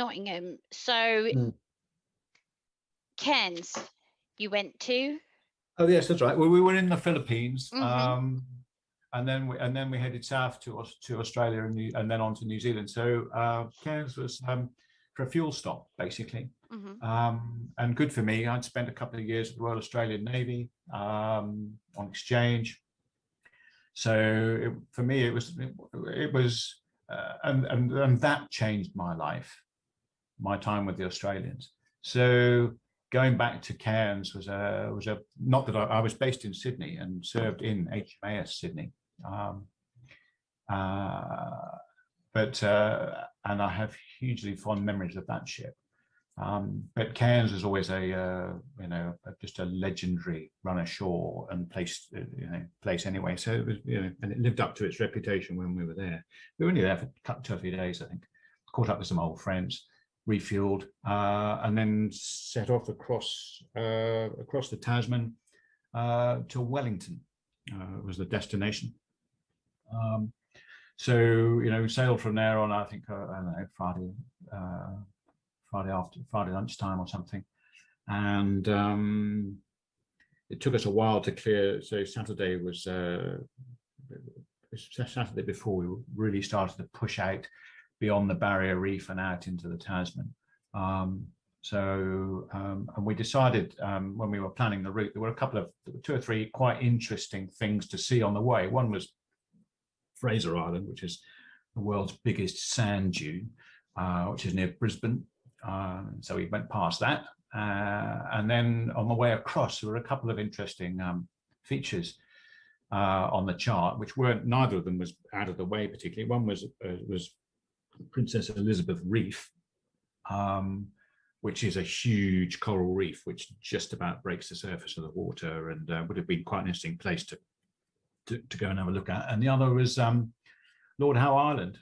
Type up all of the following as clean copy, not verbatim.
Nottingham. So Cairns, you went to? Oh yes, that's right. Well, we were in the Philippines, and then we headed south to Australia and then on to New Zealand. So Cairns was for a fuel stop basically, and good for me. I'd spent a couple of years with the Royal Australian Navy on exchange, so for me it was, and that changed my life, my time with the Australians. So going back to Cairns was, not that I was based in Sydney and served in HMAS Sydney, and I have hugely fond memories of that ship. But Cairns was always just a legendary run ashore and place anyway. So it was, and it lived up to its reputation when we were there. We were only there for two or three days, I think. Caught up with some old friends, refueled, and then set off across the Tasman to Wellington was the destination. So we sailed from there on. I think Friday lunchtime or something, and it took us a while to clear. So Saturday was Saturday before we really started to push out beyond the Barrier Reef and out into the Tasman. And we decided when we were planning the route, there were two or three quite interesting things to see on the way. One was Fraser Island, which is the world's biggest sand dune, which is near Brisbane. So we went past that. And then on the way across, there were a couple of interesting features on the chart, which neither of them was out of the way particularly. One was Princess Elizabeth Reef, which is a huge coral reef which just about breaks the surface of the water, and would have been quite an interesting place to go and have a look at. And the other was Lord Howe Island,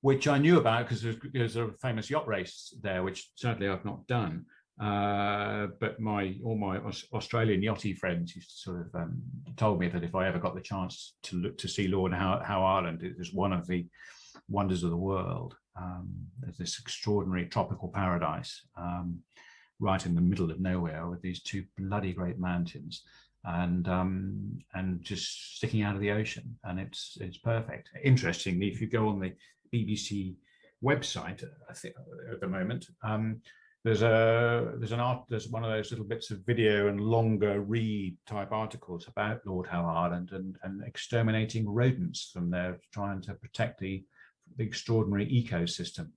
which I knew about because there's a famous yacht race there, which sadly I've not done. But all my Australian yachty friends sort of told me that if I ever got the chance to see Lord Howe Island, it is one of the wonders of the world. There's this extraordinary tropical paradise right in the middle of nowhere with these two bloody great mountains and just sticking out of the ocean, and it's perfect. Interestingly, if you go on the BBC website, I think at the moment, there's one of those little bits of video and longer read type articles about Lord Howe Island and exterminating rodents from there, trying to protect the extraordinary ecosystem,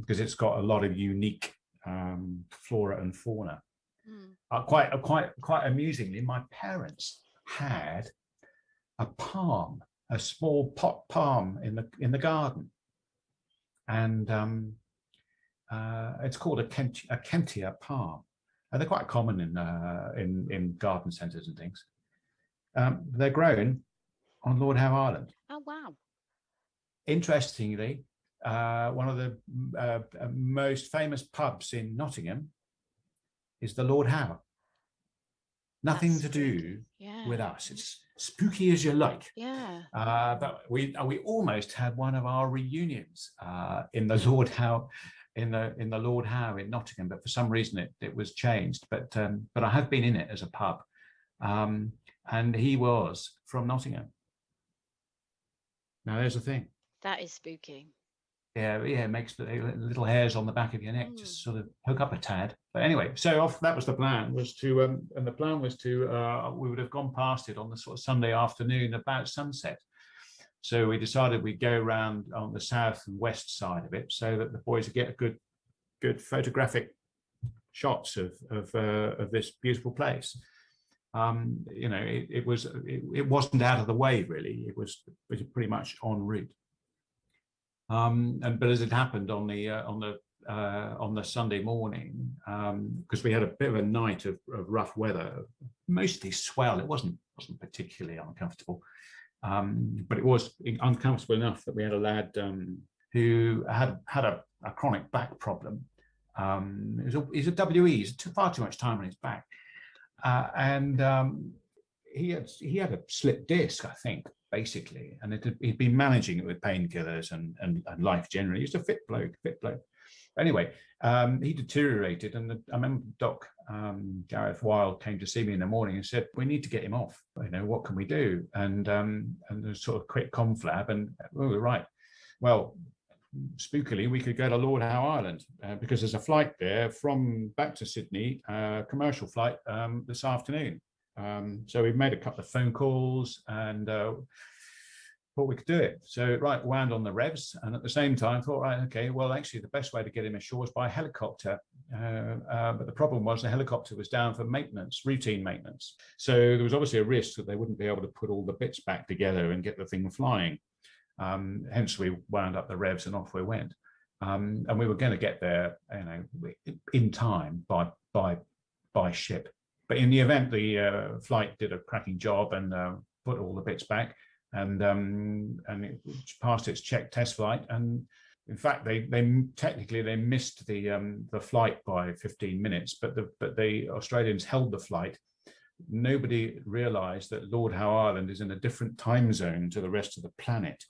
because it's got a lot of unique flora and fauna. Quite amusingly, my parents had a small pot palm in the garden, and it's called a Kentia palm, and they're quite common in garden centres and things. They're grown on Lord Howe Island. Oh wow! Interestingly, one of the most famous pubs in Nottingham is the Lord Howe. Nothing That's to do with us. It's spooky as you like. Yeah. But we almost had one of our reunions in the Lord Howe. In the Lord Howe in Nottingham, but for some reason it was changed. But I have been in it as a pub, and he was from Nottingham. Now there's the thing. That is spooky. Yeah, it makes the little hairs on the back of your neck just sort of hook up a tad. But anyway, so that was the plan. We would have gone past it on the sort of Sunday afternoon about sunset. So we decided we'd go around on the south and west side of it, so that the boys would get good photographic shots of this beautiful place. It wasn't out of the way really. It was pretty much en route. But as it happened on the Sunday morning, because we had a bit of a night of rough weather, mostly swell. It wasn't particularly uncomfortable. But it was uncomfortable enough that we had a lad who had a chronic back problem. He's a WE. He's far too much time on his back, and he had a slipped disc, I think, basically. And he'd been managing it with painkillers and life generally. He was a fit bloke. Anyway, he deteriorated, and I remember Doc Gareth Wild came to see me in the morning and said, "We need to get him off. You know, what can we do?" And there's sort of quick conflab, and oh, right, well, spookily, we could go to Lord Howe Island because there's a flight there from back to Sydney, commercial flight this afternoon. So we've made a couple of phone calls and thought we could do it. So right, wound on the revs, and at the same time thought, right, okay, well, actually the best way to get him ashore is by helicopter. But the problem was the helicopter was down for maintenance, routine maintenance. So there was obviously a risk that they wouldn't be able to put all the bits back together and get the thing flying. Hence we wound up the revs and off we went. And we were going to get there, you know, in time by ship. But in the event, the flight did a cracking job and put all the bits back, and it passed its check test flight. And in fact, they technically missed the flight by 15 minutes. But the Australians held the flight. Nobody realised that Lord Howe Island is in a different time zone to the rest of the planet.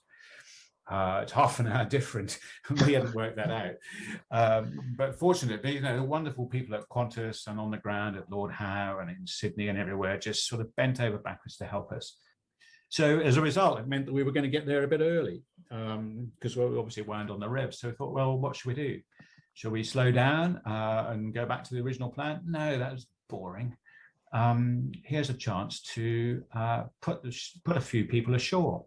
It's half an hour different. We hadn't worked that out. But fortunately, you know, the wonderful people at Qantas and on the ground at Lord Howe and in Sydney and everywhere just sort of bent over backwards to help us. So as a result, it meant that we were going to get there a bit early because we obviously wound on the revs. So we thought, well, what should we do? Shall we slow down and go back to the original plan? No, that was boring. Here's a chance to put a few people ashore.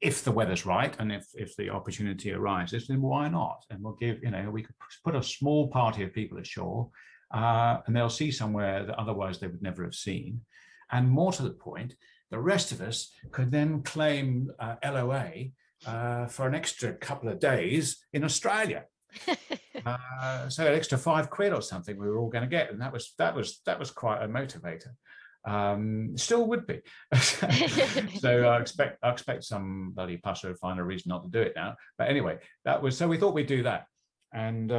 If the weather's right, and if the opportunity arises, then why not? And we'll give, you know, we could put a small party of people ashore, and they'll see somewhere that otherwise they would never have seen. And more to the point, the rest of us could then claim LOA for an extra couple of days in Australia. So an extra £5 or something we were all going to get, and that was quite a motivator. Still would be. So I expect somebody passer would find a reason not to do it now. But anyway, that was, so we thought we'd do that. And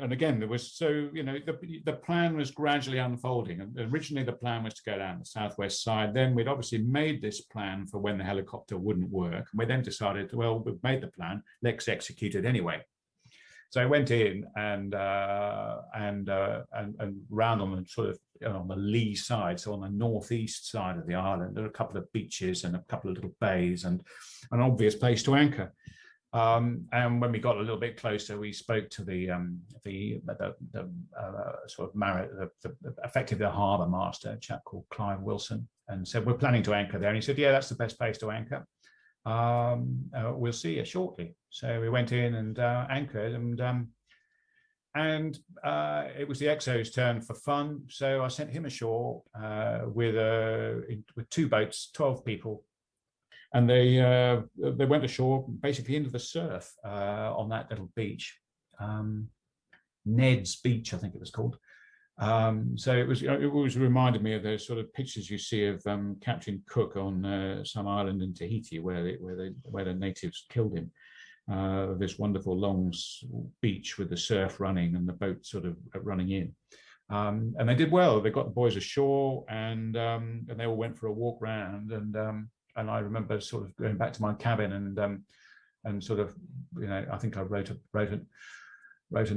again, there was, so, you know, the plan was gradually unfolding. And originally the plan was to go down the southwest side. Then we'd obviously made this plan for when the helicopter wouldn't work. And we then decided, well, we've made the plan, let's execute it anyway. So I went in and round on the sort of, you know, on the lee side, so on the northeast side of the island, there are a couple of beaches and a couple of little bays and an obvious place to anchor. And when we got a little bit closer, we spoke to effectively the harbour master, a chap called Clive Wilson, and said, "We're planning to anchor there." And he said, "Yeah, that's the best place to anchor. We'll see you shortly." So we went in and anchored, and it was the Exo's turn for fun. So I sent him ashore with two boats, 12 people, and they went ashore basically into the surf on that little beach, Ned's Beach, I think it was called. So it was, you know, it always reminded me of those sort of pictures you see of Captain Cook on some island in Tahiti where the natives killed him. This wonderful long beach with the surf running and the boat sort of running in. And they did well. They got the boys ashore and they all went for a walk round. And I remember sort of going back to my cabin and sort of, you know, I think I wrote an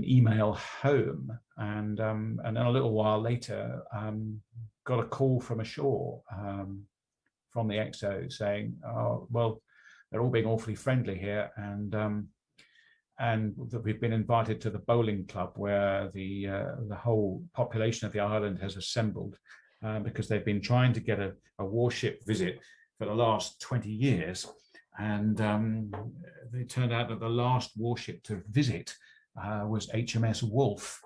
email home, and then a little while later got a call from ashore from the XO saying, "Oh, well, they're all being awfully friendly here, and that we've been invited to the bowling club where the whole population of the island has assembled because they've been trying to get a warship visit for the last 20 years, and it turned out that the last warship to visit." Was HMS Wolf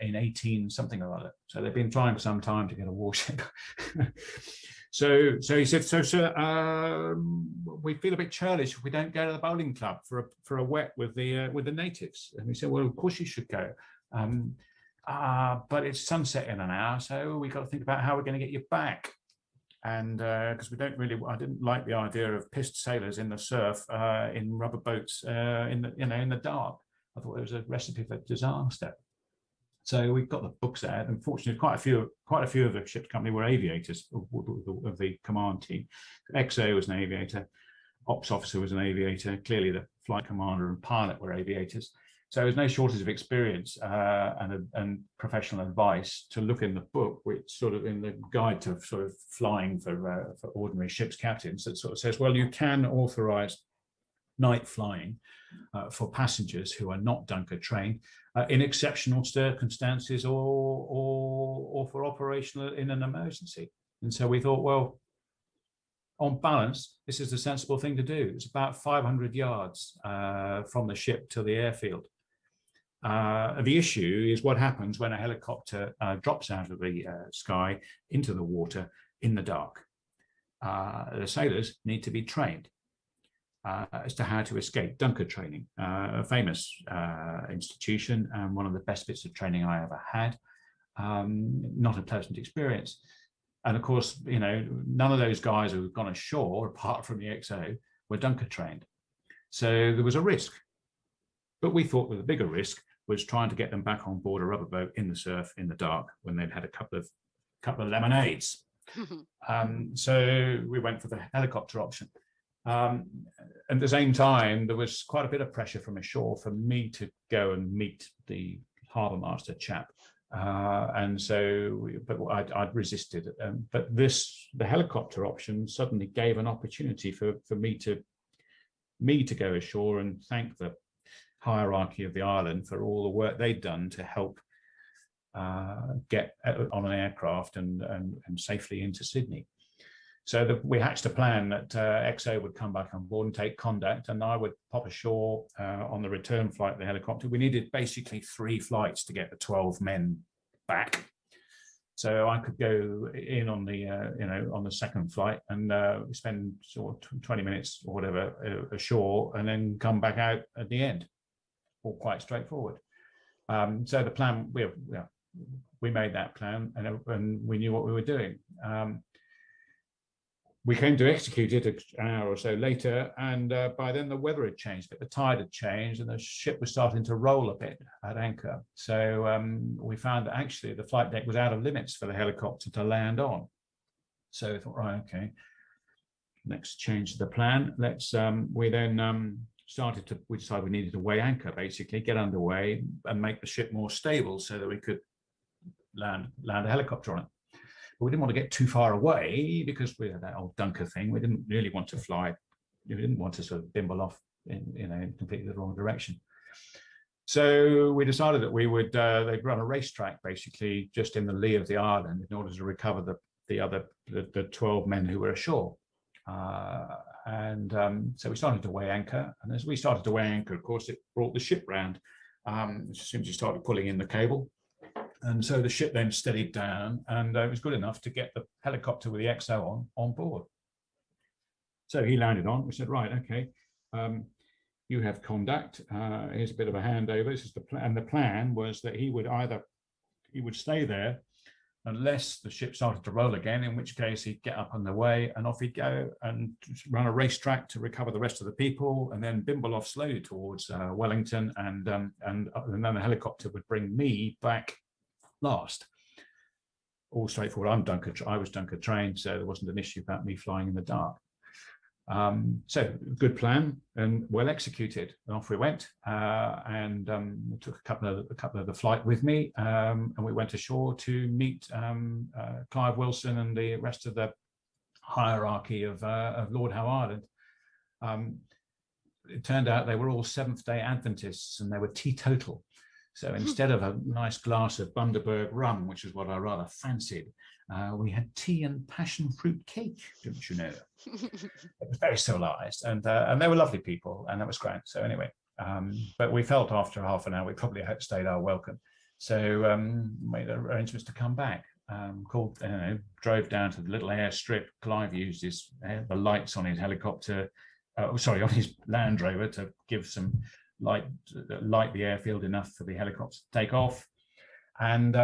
in 18 something or other. So they've been trying for some time to get a warship. So he said, "So sir, we feel a bit churlish if we don't go to the bowling club for a wet with the natives." And we said, "Well, of course you should go, but it's sunset in an hour, so we got to think about how we're going to get you back." And because I didn't like the idea of pissed sailors in the surf in rubber boats in the dark. I thought it was a recipe for disaster. So we've got the books out. Unfortunately, quite a few of the ship's company were aviators of the command team. XO was an aviator, ops officer was an aviator. Clearly, the flight commander and pilot were aviators. So there's no shortage of experience and professional advice to look in the book, which sort of in the guide to sort of flying for ordinary ship's captains, that sort of says, well, you can authorize night flying for passengers who are not Dunker trained in exceptional circumstances or for operational in an emergency. And so we thought, well, on balance, this is the sensible thing to do. It's about 500 yards from the ship to the airfield. The issue is what happens when a helicopter drops out of the sky into the water in the dark. The sailors need to be trained as to how to escape. Dunker training, a famous institution and one of the best bits of training I ever had. Not a pleasant experience. And of course, you know, none of those guys who had gone ashore, apart from the XO, were Dunker trained. So there was a risk. But we thought the bigger risk was trying to get them back on board a rubber boat in the surf, in the dark, when they'd had a couple of lemonades. So we went for the helicopter option. At the same time, there was quite a bit of pressure from ashore for me to go and meet the harbour master chap. I'd resisted. But the helicopter option suddenly gave an opportunity for me to go ashore and thank the hierarchy of the island for all the work they'd done to help get on an aircraft and safely into Sydney. So we hatched a plan that XO would come back on board and take contact, and I would pop ashore on the return flight of the helicopter. We needed basically 3 flights to get the 12 men back. So I could go in on the on the second flight and spend sort of 20 minutes or whatever ashore, and then come back out at the end. All quite straightforward. So the plan, we made that plan, and we knew what we were doing. We came to execute it an hour or so later, and by then the weather had changed a bit, the tide had changed, and the ship was starting to roll a bit at anchor. So we found that actually the flight deck was out of limits for the helicopter to land on. So we thought, right, okay, let's change the plan. Let's. We decided we needed to weigh anchor, basically, get underway and make the ship more stable so that we could land a helicopter on it. We didn't want to get too far away because we had that old Dunker thing. We didn't really want to fly. We didn't want to sort of bimble off in completely the wrong direction. So we decided that we would, they'd run a racetrack basically just in the lee of the island in order to recover the 12 men who were ashore. So we started to weigh anchor. And as we started to weigh anchor, of course, it brought the ship round as soon as you started pulling in the cable. And so the ship then steadied down, and it was good enough to get the helicopter with the XO on board. So he landed on. We said, right, okay, you have conduct. Here's a bit of a handover. This is the plan. And the plan was that he would stay there unless the ship started to roll again, in which case he'd get up on the way and off he'd go and run a racetrack to recover the rest of the people, and then bimble off slowly towards Wellington, and then the helicopter would bring me back last. All straightforward. I was Dunker trained, so there wasn't an issue about me flying in the dark. So good plan and well executed. And off we went, took a couple of the flight with me, and we went ashore to meet Clive Wilson and the rest of the hierarchy of Lord Howe Island. It turned out they were all Seventh-day Adventists, and they were teetotal. So instead of a nice glass of Bundaberg rum, which is what I rather fancied, we had tea and passion fruit cake, didn't you know? It was very civilized, and they were lovely people, and that was great. So anyway, but we felt after half an hour we probably outstayed our welcome. So made arrangements to come back, drove down to the little airstrip. Clive used the lights on his on his Land Rover to give some light the airfield enough for the helicopter to take off, and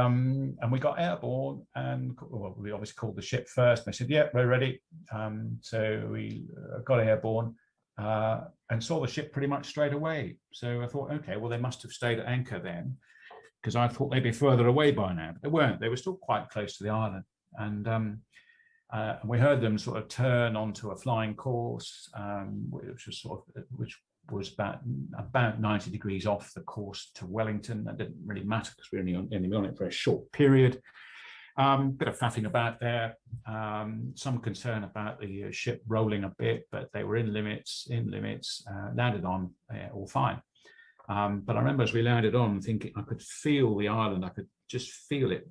we got airborne, and we obviously called the ship first, and they said, yeah, we're ready. So we got airborne and saw the ship pretty much straight away. So I thought, okay, well, they must have stayed at anchor then, because I thought they'd be further away by now, but they weren't. They were still quite close to the island. And we heard them sort of turn onto a flying course, which was about 90 degrees off the course to Wellington. That didn't really matter because we were only on it for a short period. Bit of faffing about there, some concern about the ship rolling a bit, but they were in limits, landed on, all fine. But I remember as we landed on thinking, I could feel the island, I could just feel it,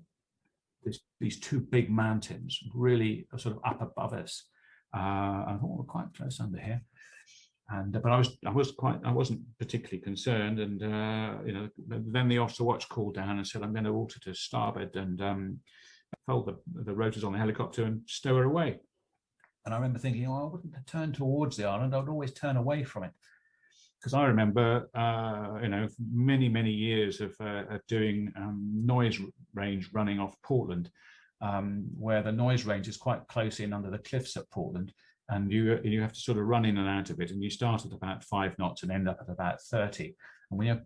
these two big mountains really sort of up above us. I thought we're quite close under here. And but I wasn't particularly concerned, and then the officer watch called down and said, "I'm going to alter to starboard and fold the rotors on the helicopter and stow her away." And I remember thinking, "Oh, I wouldn't turn towards the island. I would always turn away from it," because I remember many years of doing noise range running off Portland, where the noise range is quite close in under the cliffs at Portland. And you have to sort of run in and out of it, and you start at about 5 knots and end up at about 30. And we are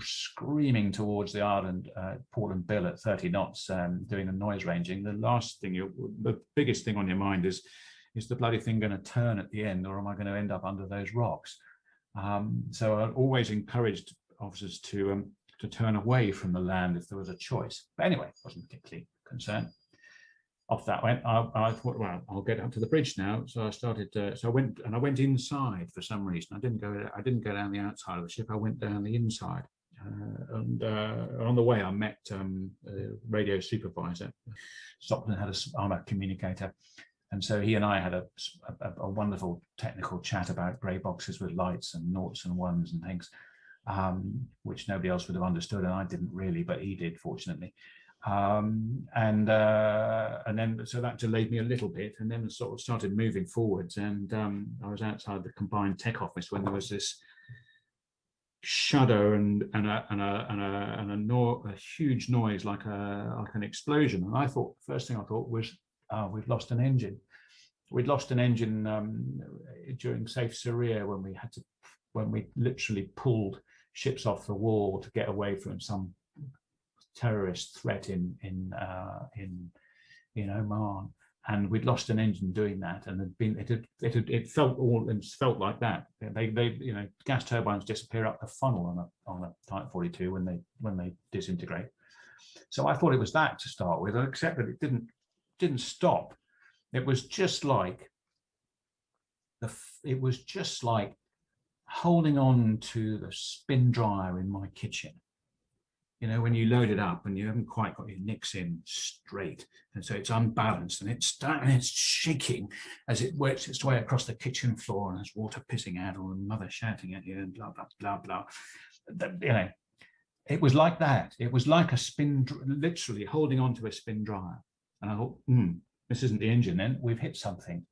screaming towards the island, Portland Bill at 30 knots, doing the noise ranging. The last thing, the biggest thing on your mind is the bloody thing going to turn at the end, or am I going to end up under those rocks? So I always encouraged officers to turn away from the land if there was a choice. But anyway, I wasn't particularly concerned. Off that went. I thought, well, I'll get up to the bridge now. So I started. I went inside for some reason. I didn't go down the outside of the ship. I went down the inside. And on the way, I met the radio supervisor. Stockton had I'm a communicator, and so he and I had a wonderful technical chat about grey boxes with lights and noughts and ones and things, which nobody else would have understood, and I didn't really, but he did, fortunately. And then so that delayed me a little bit, and then sort of started moving forwards, and I was outside the combined tech office when there was this shudder and a huge noise like an explosion. And I thought, first thing I thought was, we've lost an engine. We'd lost an engine during Safe Syria when we had to, when we literally pulled ships off the wall to get away from some terrorist threat in Oman, and we'd lost an engine doing that, and it felt like that. They gas turbines disappear up the funnel on a Type 42 when they disintegrate. So I thought it was that to start with, except that it didn't stop. It was just like holding on to the spin dryer in my kitchen. You know, when you load it up and you haven't quite got your nicks in straight, and so it's unbalanced and it's shaking as it works its way across the kitchen floor, and there's water pissing out, or mother shouting at you, and blah blah blah blah. You know, it was like that. It was like a spin, literally holding on to a spin dryer. And I thought, this isn't the engine. Then we've hit something.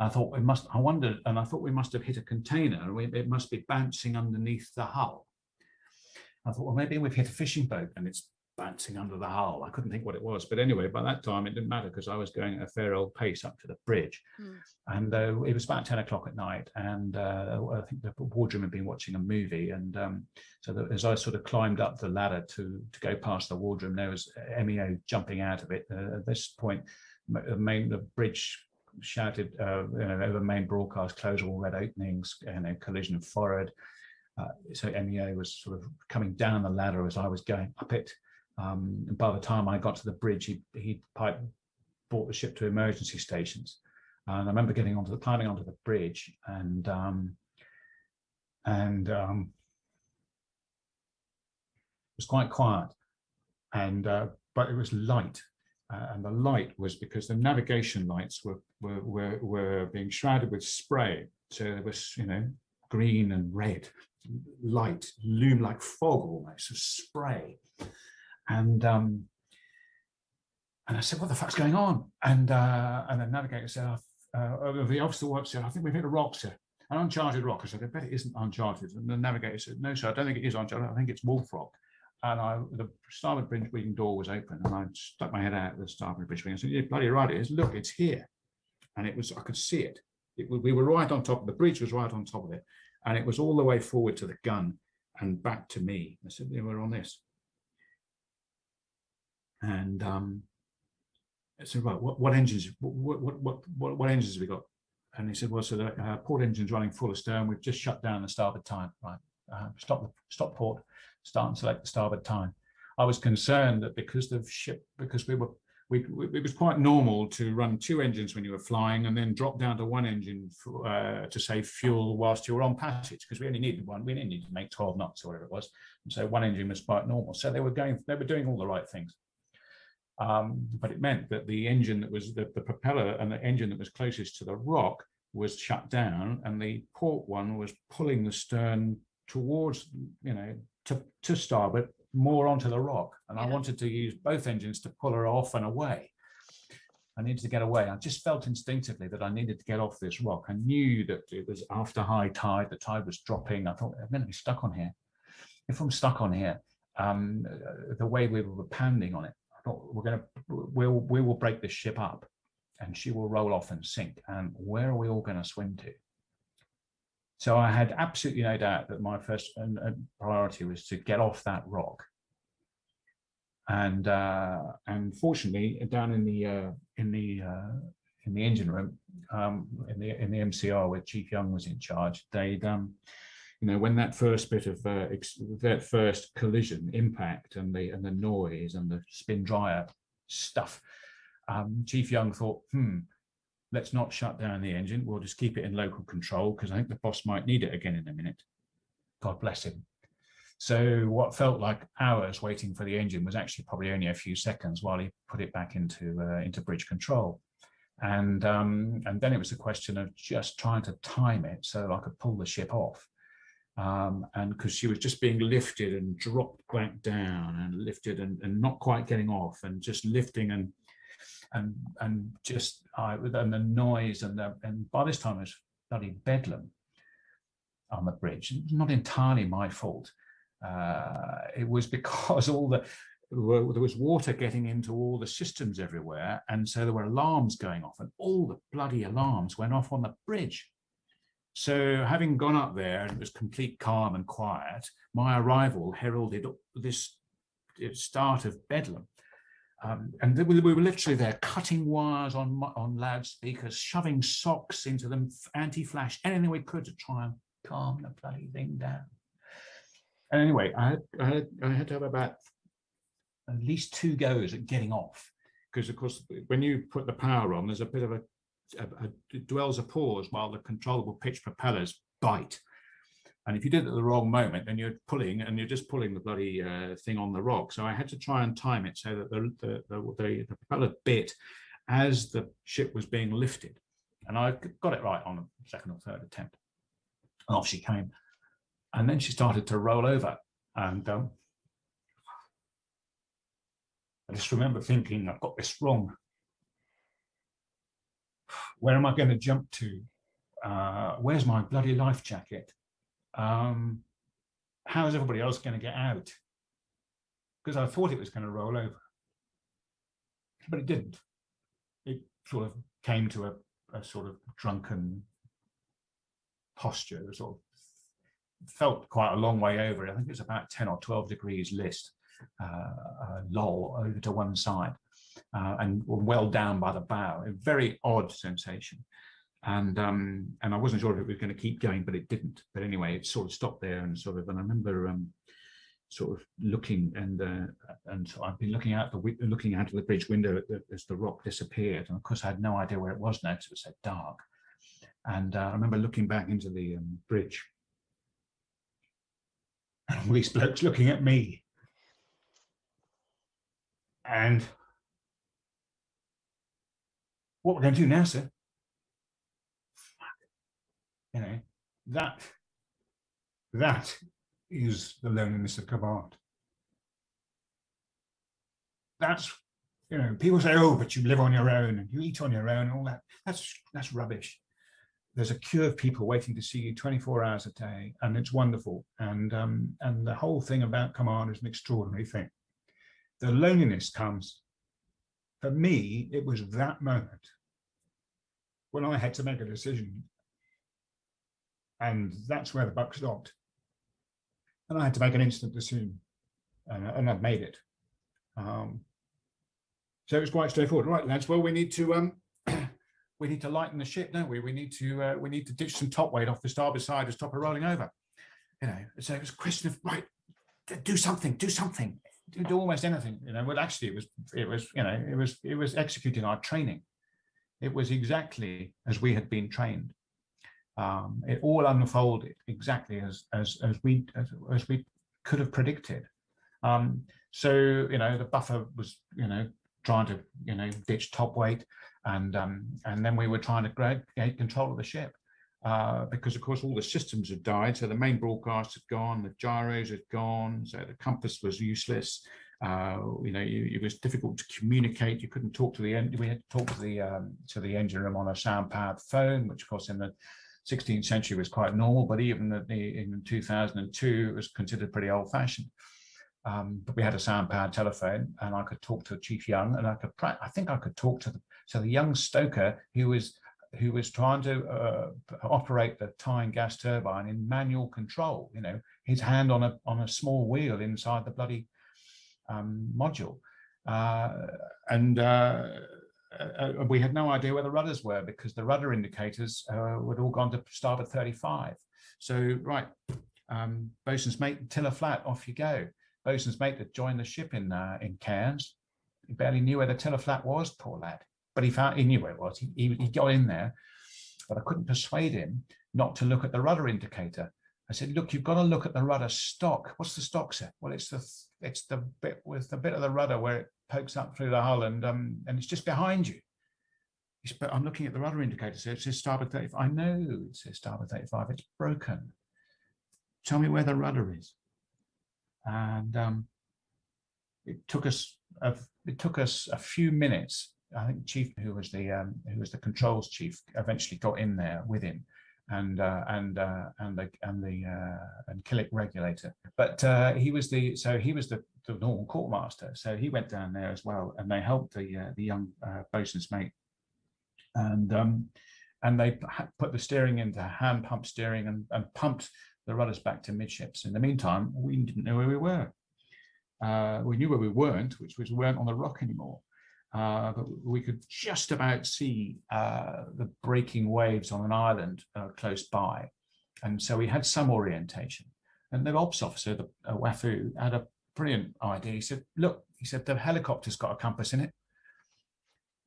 I thought we must. I wondered, and I thought we must have hit a container. It must be bouncing underneath the hull. I thought, well, maybe we've hit a fishing boat and it's bouncing under the hull. I couldn't think what it was. But anyway, by that time, it didn't matter because I was going at a fair old pace up to the bridge. Mm. And it was about 10 o'clock at night. And I think the wardroom had been watching a movie. And so as I sort of climbed up the ladder to go past the wardroom, there was MEO jumping out of it. At this point, the bridge shouted over main broadcast, close all red openings, collision forward. So MEO was sort of coming down the ladder as I was going up it. And by the time I got to the bridge, he brought the ship to emergency stations. And I remember climbing onto the bridge, and it was quite quiet, but it was light, and the light was because the navigation lights were being shrouded with spray, so there was green and red. Light loom like fog, almost of spray, and I said, "What the fuck's going on?" And the navigator said, "The officer said, I think we've hit a rock, sir, an uncharted rock." I said, "I bet it isn't uncharted." And the navigator said, "No, sir, I don't think it is uncharted. I think it's Wolf Rock." And the starboard bridge reading door was open, and I stuck my head out the starboard bridge wing. I said, "You're bloody right, it is. Look, it's here." And I could see it. We were right on top of the bridge. Was right on top of it. And it was all the way forward to the gun and back to me. I said, "We're on this." And so, right, what engines have we got? And he said, well, so the port engine's running full astern. We've just shut down the starboard time. Right, stop port, start and select the starboard time. I was concerned that because the ship, because we were, it was quite normal to run two engines when you were flying and then drop down to one engine for, to save fuel whilst you were on passage, because we only needed one. We didn't need to make 12 knots or whatever it was. And so one engine was quite normal. So they were going, they were doing all the right things. But it meant that the engine that was the propeller and the engine that was closest to the rock was shut down, and the port one was pulling the stern towards, you know, to starboard, more onto the rock. And yeah. I wanted to use both engines to pull her off and away. I needed to get away. I just felt instinctively that I needed to get off this rock. I knew that it was after high tide, the tide was dropping. I thought, I'm going to be stuck on here. If I'm stuck on here, the way we were pounding on it, we will break this ship up and she will roll off and sink, and where are we all going to swim to? So I had absolutely no doubt that my first priority was to get off that rock. And fortunately, down in the engine room, in the MCR where Chief Young was in charge, they'd you know, when that first bit of that first collision impact and the noise and the spin dryer stuff, Chief Young thought, let's not shut down the engine. We'll just keep it in local control, because I think the boss might need it again in a minute. God bless him. So what felt like hours waiting for the engine was actually probably only a few seconds while he put it back into bridge control. And then it was a question of just trying to time it so that I could pull the ship off. And because she was just being lifted and dropped back down and lifted and not quite getting off, and just lifting and just and the noise and by this time it was bloody bedlam on the bridge. Not entirely my fault. It was because there was water getting into all the systems everywhere, and so there were alarms going off, and all the bloody alarms went off on the bridge. So having gone up there and it was complete calm and quiet, my arrival heralded this start of bedlam. And we were literally there cutting wires on loudspeakers, shoving socks into them, anti-flash, anything we could to try and calm the bloody thing down. And anyway, I had to have about at least two goes at getting off, because of course, when you put the power on, there's a bit of it dwells a pause while the controllable pitch propellers bite, and if you did it at the wrong moment, then you're pulling, and you're just pulling the bloody thing on the rock. So I had to try and time it so that the propeller bit as the ship was being lifted, and I got it right on a second or third attempt, and off she came, and then she started to roll over, and I just remember thinking, I've got this wrong. Where am I going to jump to? Where's my bloody life jacket? How is everybody else going to get out? Because I thought it was going to roll over, but it didn't. It sort of came to a sort of drunken posture. It sort of felt quite a long way over. I think it was about 10 or 12 degrees list, loll over to one side. And well down by the bow, a very odd sensation, and I wasn't sure if it was going to keep going, but it didn't. But anyway, it sort of stopped there, and I remember sort of looking, and so I've been looking out of the bridge window as the rock disappeared, and of course I had no idea where it was now because it was so dark. And I remember looking back into the bridge, and all these blokes looking at me, and. What we're going to do now, sir? You know, that is the loneliness of command. That's, you know, people say, oh, but you live on your own and you eat on your own and all that. That's rubbish. There's a queue of people waiting to see you 24 hours a day, and it's wonderful. And the whole thing about command is an extraordinary thing. The loneliness comes. For me, it was that moment when I had to make a decision, and that's where the buck stopped, and I had to make an instant decision, and I've made it. So it was quite straightforward. Right, lads. Well, we need to lighten the ship, don't we? We need to ditch some top weight off the starboard side as top are rolling over. You know, so it was a question of right, do something, do something, do almost anything. You know, well, actually, it was executing our training. It was exactly as we had been trained. It all unfolded exactly as we could have predicted. So you know, the buffer was trying to ditch top weight, and then we were trying to gain control of the ship because of course all the systems had died. So the main broadcast had gone, the gyros had gone, so the compass was useless. It was difficult to communicate. You couldn't talk to the end. We had to talk to the engine room on a sound-powered phone, which of course in the 16th century was quite normal, but even in 2002 it was considered pretty old-fashioned. But we had a sound-powered telephone, and I could talk to Chief Young, and I think I could talk to the young stoker who was trying to operate the Tyne gas turbine in manual control. You know, his hand on a small wheel inside the bloody module, and we had no idea where the rudders were because the rudder indicators would all gone to starboard 35. So right, bosun's mate, tiller flat, off you go. Bosun's mate that joined the ship in Cairns, he barely knew where the tiller flat was, poor lad. But he knew where it was. He got in there, but I couldn't persuade him not to look at the rudder indicator. I said, look, you've got to look at the rudder stock. What's the stock, sir? Well, it's the bit with the bit of the rudder where it pokes up through the hull, and it's just behind you. He said, but I'm looking at the rudder indicator, so it says starboard 35. I know it says starboard 35. It's broken. Tell me where the rudder is. And it took us a few minutes. I think Chief, who was the controls chief, eventually got in there with him, and Killick regulator, but he was the normal quartermaster, so he went down there as well, and they helped the young bosun's mate, and they put the steering into hand pump steering and pumped the rudders back to midships. In the meantime, we didn't know where we were. We knew where we weren't, which was we weren't on the rock anymore. But we could just about see the breaking waves on an island close by, and so we had some orientation. And the ops officer, the WAFU, had a brilliant idea. He said, "Look," he said, "the helicopter's got a compass in it."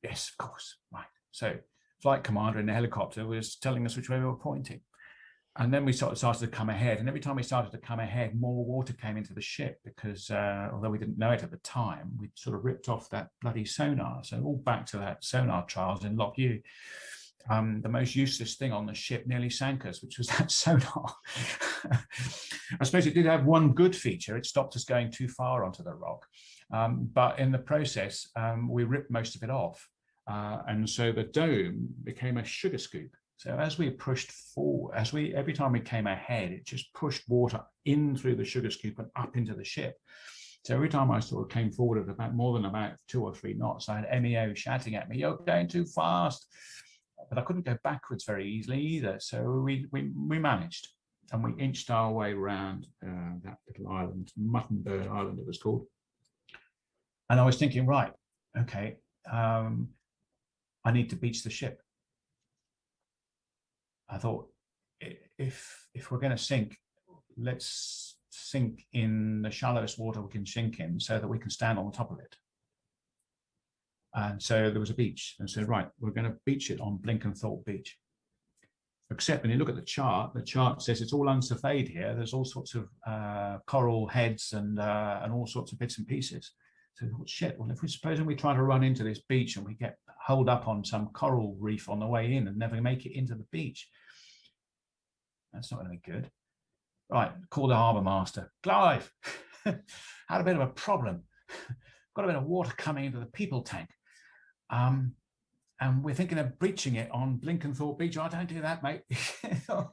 Yes, of course. Right. So, flight commander in the helicopter was telling us which way we were pointing, and then we sort of started to come ahead. And every time we started to come ahead, more water came into the ship because although we didn't know it at the time, we'd sort of ripped off that bloody sonar. So all back to that sonar trials in Loch Ewe. The most useless thing on the ship nearly sank us, which was that sonar. I suppose it did have one good feature. It stopped us going too far onto the rock. But in the process, we ripped most of it off. And so the dome became a sugar scoop. So as we pushed forward, every time we came ahead, it just pushed water in through the sugar scoop and up into the ship. So every time I sort of came forward at about 2 or 3 knots, I had MEO shouting at me, "You're going too fast." But I couldn't go backwards very easily either. So we managed, and we inched our way around that little island, Muttonbird Island it was called. And I was thinking, right, okay, I need to beach the ship. I thought, if we're going to sink, let's sink in the shallowest water we can sink in so that we can stand on top of it. And so there was a beach, and so right, we're going to beach it on Blinkenthorpe Beach. Except when you look at the chart says it's all unsurveyed here. There's all sorts of coral heads and all sorts of bits and pieces. So I thought, shit, well, if we supposing we try to run into this beach and we get holed up on some coral reef on the way in and never make it into the beach, that's not going to be good. Right, call the harbour master. "Clive, had a bit of a problem. Got a bit of water coming into the people tank. And we're thinking of breaching it on Blinkenthorpe Beach." "I don't do that, mate." "Yeah, no,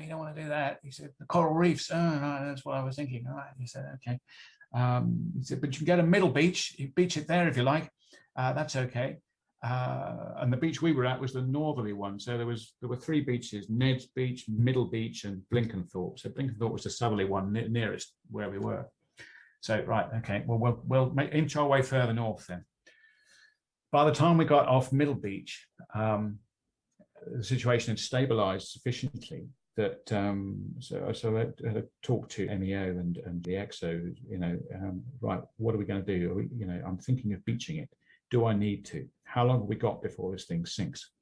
you don't want to do that." He said, "The coral reefs." "Oh, no, that's what I was thinking." All right, he said, okay. He said, "But you can go to Middle Beach, you beach it there if you like. That's okay." And the beach we were at was the northerly one. So there were 3 beaches: Ned's Beach, Middle Beach, and Blinkenthorpe. So Blinkenthorpe was the southerly one nearest where we were. So, right, okay, well, we'll inch our way further north then. By the time we got off Middle Beach, the situation had stabilised sufficiently that, so I had a talk to MEO and the EXO, you know, right, what are we going to do? Are we, you know, I'm thinking of beaching it. Do I need to? How long have we got before this thing sinks?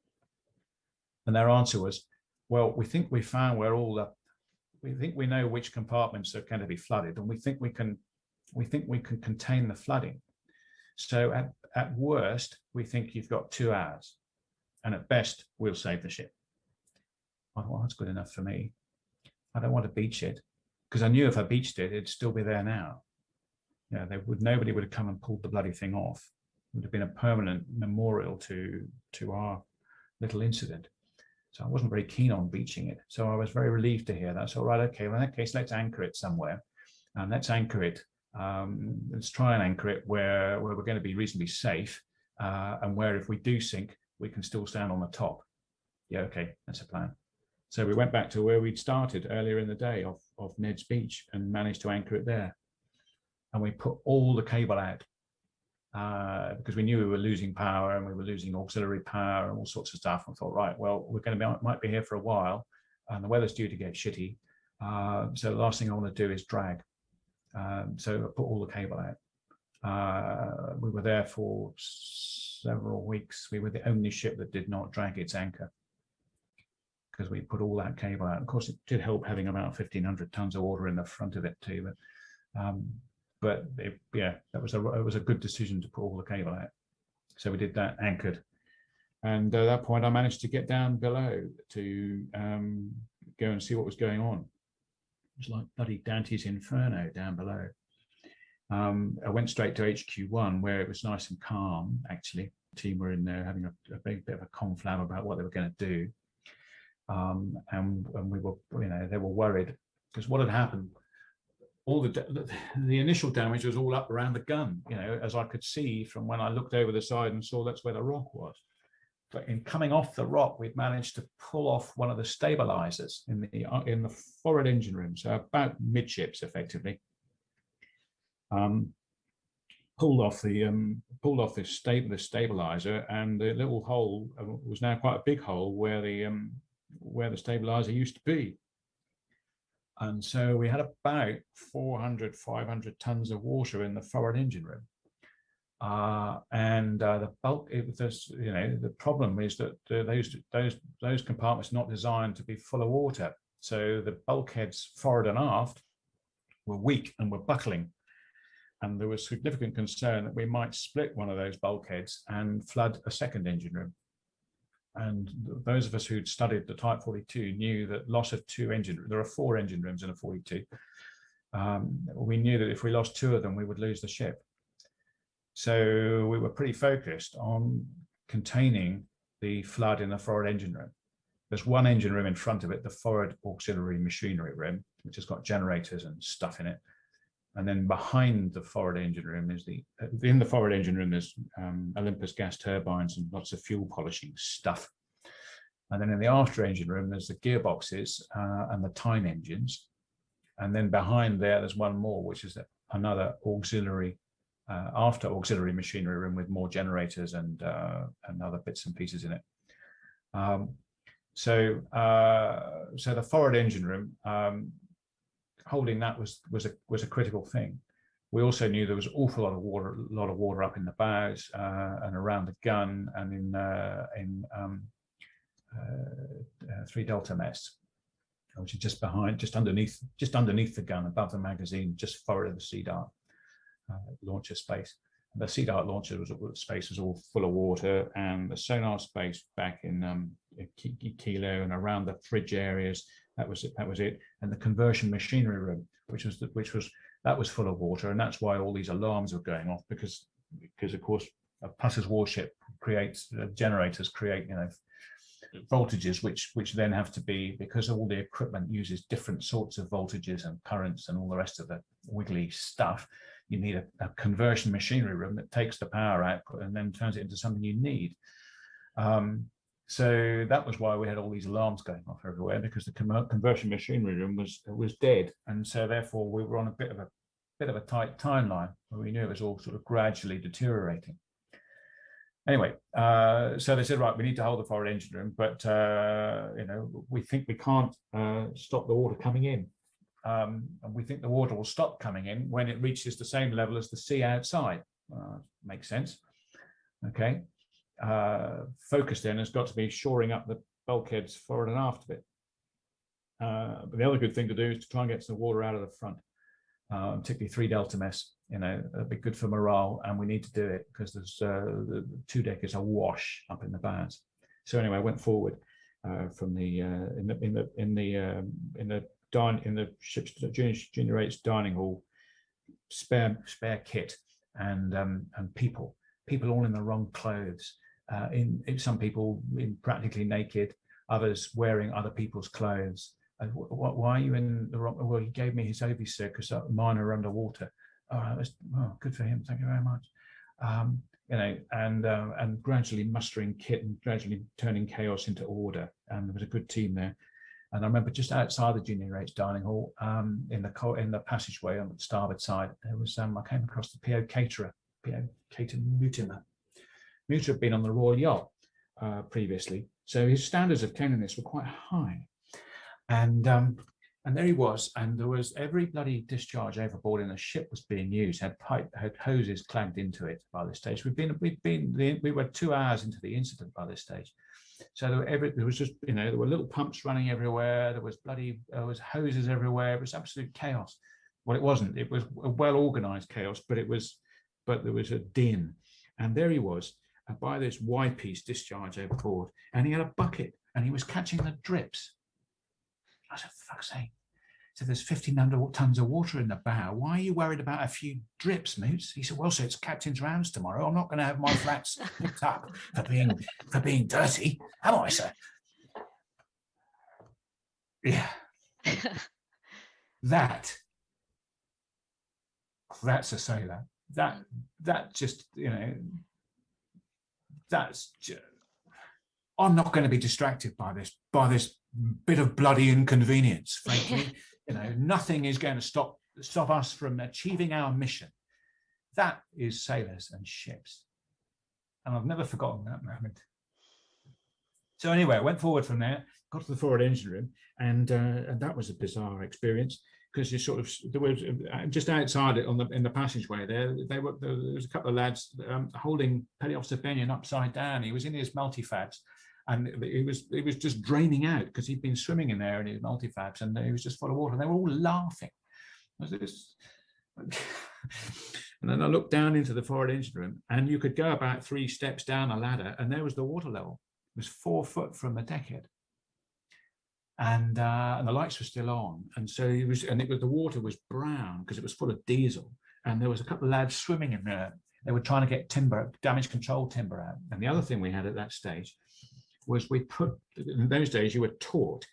And their answer was, well, we think we found where all the, we think we know which compartments are going to be flooded, and we think we can contain the flooding. So at worst, we think you've got 2 hours, and at best, we'll save the ship. I thought, well, that's good enough for me. I don't want to beach it, because I knew if I beached it, it'd still be there now. You know, nobody would have come and pulled the bloody thing off. It would have been a permanent memorial to our little incident. So I wasn't very keen on beaching it. So I was very relieved to hear that. So, right, okay, well, in that case, let's anchor it somewhere. And let's anchor it. Let's try and anchor it where we're going to be reasonably safe, and where if we do sink, we can still stand on the top. Yeah, okay, that's a plan. So we went back to where we'd started earlier in the day off Ned's Beach and managed to anchor it there. And we put all the cable out, because we knew we were losing power and we were losing auxiliary power and all sorts of stuff. And thought, right, well, we're going to might be here for a while, and the weather's due to get shitty. So the last thing I want to do is drag. So I put all the cable out. We were there for several weeks. We were the only ship that did not drag its anchor, because we put all that cable out. Of course, it did help having about 1,500 tons of water in the front of it too. But it, yeah, it was a good decision to put all the cable out. So we did that anchored, and at that point I managed to get down below to go and see what was going on. It was like bloody Dante's Inferno down below. I went straight to HQ1, where it was nice and calm. Actually, the team were in there having a big bit of a confab about what they were going to do, and we were, you know, they were worried because what had happened. All the initial damage was all up around the gun, you know, as I could see from when I looked over the side and saw that's where the rock was. But in coming off the rock, we'd managed to pull off one of the stabilizers in the forward engine room, so about midships, effectively. Pulled off the stabilizer, and the little hole was now quite a big hole where the stabilizer used to be. And so we had about 400, 500 tons of water in the forward engine room. The bulk, you know, the problem is that those compartments are not designed to be full of water. So the bulkheads forward and aft were weak and were buckling. And there was significant concern that we might split one of those bulkheads and flood a second engine room. And those of us who'd studied the Type 42 knew that loss of two engine, there are four engine rooms in a 42. We knew that if we lost two of them, we would lose the ship. So we were pretty focused on containing the flood in the forward engine room. There's one engine room in front of it, the forward auxiliary machinery room, which has got generators and stuff in it. And then behind the forward engine room is in the forward engine room there's Olympus gas turbines and lots of fuel polishing stuff. And then in the after engine room, there's the gearboxes and the time engines. And then behind there's one more, which is another auxiliary, after auxiliary machinery room with more generators and other bits and pieces in it. So the forward engine room, holding that was a critical thing. We also knew there was an awful lot of water up in the bows and around the gun and in 3 Delta mess, which is just underneath the gun, above the magazine, just forward of the Sea Dart launcher space. And the Sea Dart launcher space was all full of water, and the sonar space back in Kilo and around the fridge areas. That was it. And the conversion machinery room, which was full of water, and that's why all these alarms were going off, because of course a passes warship creates generators create, you know, voltages which then have to be, because all the equipment uses different sorts of voltages and currents and all the rest of the wiggly stuff. You need a conversion machinery room that takes the power output and then turns it into something you need. So that was why we had all these alarms going off everywhere, because the conversion machinery room was dead. And so therefore we were on a bit of a bit of a tight timeline where we knew it was all sort of gradually deteriorating. Anyway, so they said, right, we need to hold the forward engine room, but you know, we think we can't stop the water coming in, and we think the water will stop coming in when it reaches the same level as the sea outside. Makes sense. Okay, focus then has got to be shoring up the bulkheads forward and aft of it. But the other good thing to do is to try and get some water out of the front, particularly 3 Delta Mess. You know, that'd be good for morale, and we need to do it because there's the 2 deck is awash up in the bows. So anyway, I went forward from the in the ship's junior rates dining hall, spare kit and people all in the wrong clothes. In some people in practically naked, others wearing other people's clothes. Why are you in the wrong? Well, he gave me his overseer because mine are underwater. All right, well, good for him. Thank you very much. You know, and gradually mustering kit and gradually turning chaos into order. And there was a good team there. And I remember just outside the junior rates dining hall, in the passageway on the starboard side, there was I came across the PO caterer, PO Cater Mutimer. Mutimer had been on the Royal Yacht previously, so his standards of cleanliness were quite high. And there he was, and there was every bloody discharge overboard in the ship was being used, had hoses clagged into it by this stage. We were 2 hours into the incident by this stage. So there were little pumps running everywhere. There was hoses everywhere. It was absolute chaos. Well, it wasn't, it was a well-organized chaos, but there was a din. And there he was by this Y-piece discharge overboard, and he had a bucket and he was catching the drips. I said, for fuck's sake. So there's 1,500 tons of water in the bow. Why are you worried about a few drips, Moots? He said, well, so it's captain's rounds tomorrow. I'm not going to have my flats picked up for being dirty, am I, sir? Yeah. That's a sailor. That just, you know, that's just, I'm not going to be distracted by this bit of bloody inconvenience, frankly. You know, nothing is going to stop us from achieving our mission. That is sailors and ships, and I've never forgotten that moment. So anyway, I went forward from there, got to the forward engine room, and that was a bizarre experience because you sort of there was just outside it in the passageway there. There was a couple of lads holding Petty Officer Benyon upside down. He was in his multifats. And it was just draining out because he'd been swimming in there in his multifabs, and he was just full of water. And they were all laughing. I was just... And then I looked down into the forward engine room, and you could go about 3 steps down a ladder, and there was the water level. It was 4 foot from the deckhead, and the lights were still on. And so the water was brown because it was full of diesel. And there was a couple of lads swimming in there. They were trying to get timber, damage control timber out. And the other thing we had at that stage was in those days you were taught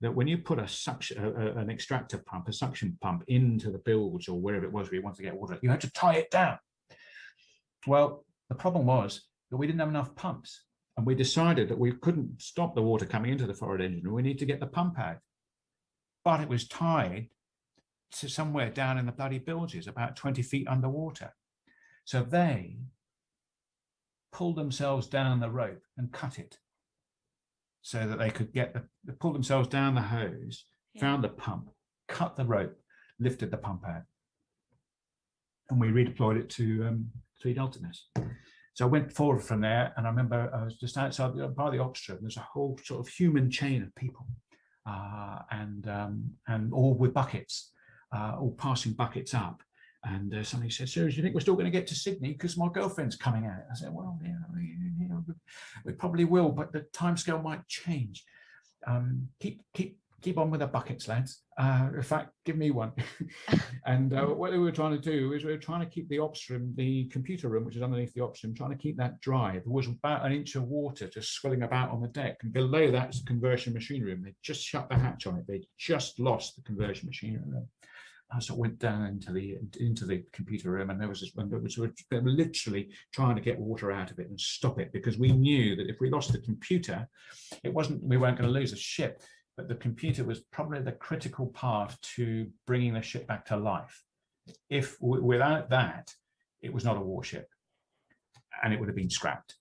that when you put an extractor pump, a suction pump into the bilge or wherever it was where you wanted to get water, you had to tie it down. Well, the problem was that we didn't have enough pumps, and we decided that we couldn't stop the water coming into the forward engine and we need to get the pump out. But it was tied to somewhere down in the bloody bilges, about 20 feet underwater. So they pulled themselves down the rope and cut it, so that they could pull themselves down the hose, yeah. Found the pump, cut the rope, lifted the pump out. And we redeployed it to 3 Delta Mess. So I went forward from there, and I remember I was just outside by the ops room. There's a whole sort of human chain of people, and all with buckets, all passing buckets up. And somebody said, "Sir, do you think we're still going to get to Sydney? Because my girlfriend's coming out." I said, "Well, yeah, we probably will, but the timescale might change. Keep on with the buckets, lads. In fact, give me one." And what we were trying to do is we were trying to keep the ops room, the computer room, which is underneath the ops room, trying to keep that dry. There was about an inch of water just swirling about on the deck, and below that's the conversion machine room. They just shut the hatch on it. They just lost the conversion machine room. I sort of went down into the computer room, and there was this one which we were literally trying to get water out of it and stop it, because we knew that if we lost the computer, we weren't going to lose the ship, but the computer was probably the critical part to bringing the ship back to life. If without that, it was not a warship and it would have been scrapped.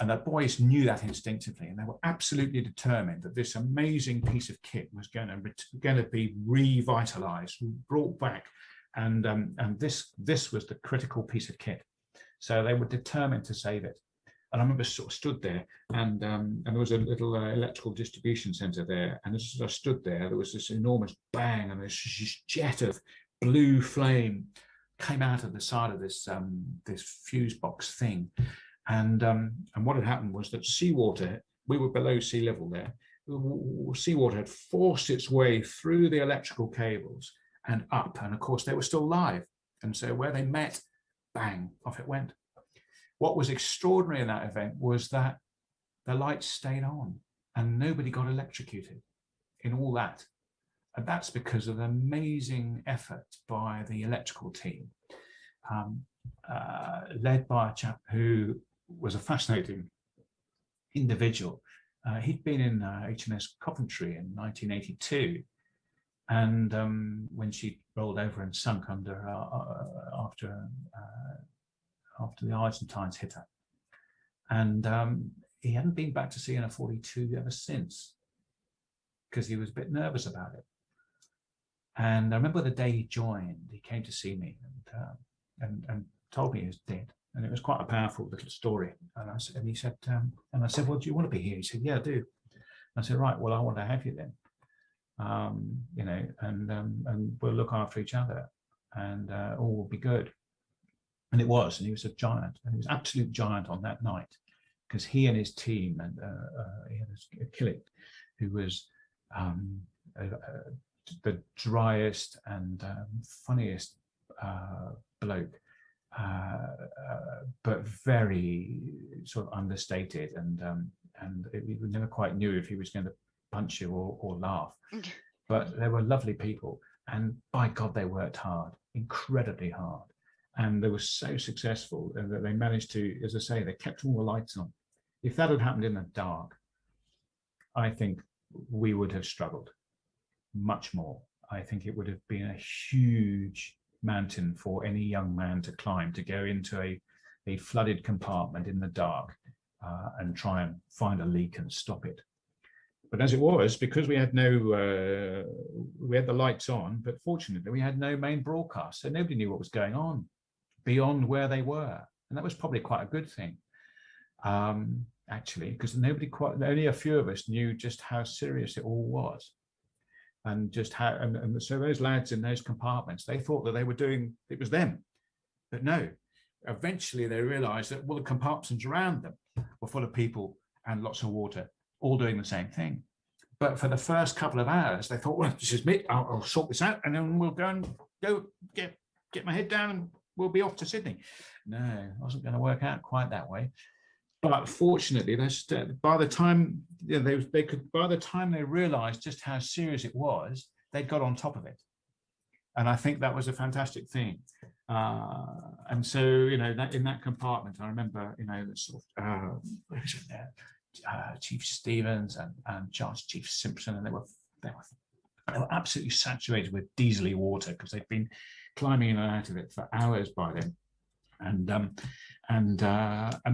And the boys knew that instinctively, and they were absolutely determined that this amazing piece of kit was going to be revitalized, brought back, and this was the critical piece of kit. So they were determined to save it. And I remember sort of stood there, and there was a little electrical distribution center there. And as I stood there, there was this enormous bang, and this jet of blue flame came out of the side of this this fuse box thing. And what had happened was that seawater, we were below sea level there, seawater had forced its way through the electrical cables and up. And of course, they were still live. And so where they met, bang, off it went. What was extraordinary in that event was that the lights stayed on and nobody got electrocuted in all that. And that's because of the amazing effort by the electrical team, led by a chap who was a fascinating individual. He'd been in HMS Coventry in 1982, and when she rolled over and sunk under after the Argentines hit her, and he hadn't been back to sea in a 42 ever since because he was a bit nervous about it. And I remember the day he joined, he came to see me and told me he was dead, and it was quite a powerful little story. And I said, and he said, and I said, well, do you want to be here? He said, yeah, I do. And I said, right, well, I want to have you then, you know, and we'll look after each other, and all will be good. And it was, and he was a giant, and he was an absolute giant on that night, because he and his team, and he had Achilles, who was the driest and funniest bloke, but very sort of understated, and we never quite knew if he was going to punch you or laugh. But they were lovely people, and by God, they worked hard, incredibly hard. And they were so successful that they managed to, as I say, they kept all the lights on. If that had happened in the dark, I think we would have struggled much more. I think it would have been a huge mountain for any young man to climb, to go into a flooded compartment in the dark and try and find a leak and stop it. But as it was, because we had no, we had the lights on, but fortunately we had no main broadcast, so nobody knew what was going on beyond where they were, and that was probably quite a good thing, actually, because only a few of us knew just how serious it all was, and just how. And so those lads in those compartments, they thought that they were doing it was them, but no. Eventually, they realised that well, the compartments around them were full of people and lots of water, all doing the same thing. But for the first couple of hours, they thought, well, this is me. I'll sort this out, and then we'll go get my head down, and we'll be off to Sydney. No, it wasn't going to work out quite that way. But fortunately, by the time they realised just how serious it was, they'd got on top of it, and I think that was a fantastic thing. And so, you know, that in that compartment, I remember, you know, that sort of who was in there? Chief Stevens and Chief Simpson, and they were absolutely saturated with diesel-y water because they'd been climbing in and out of it for hours by then.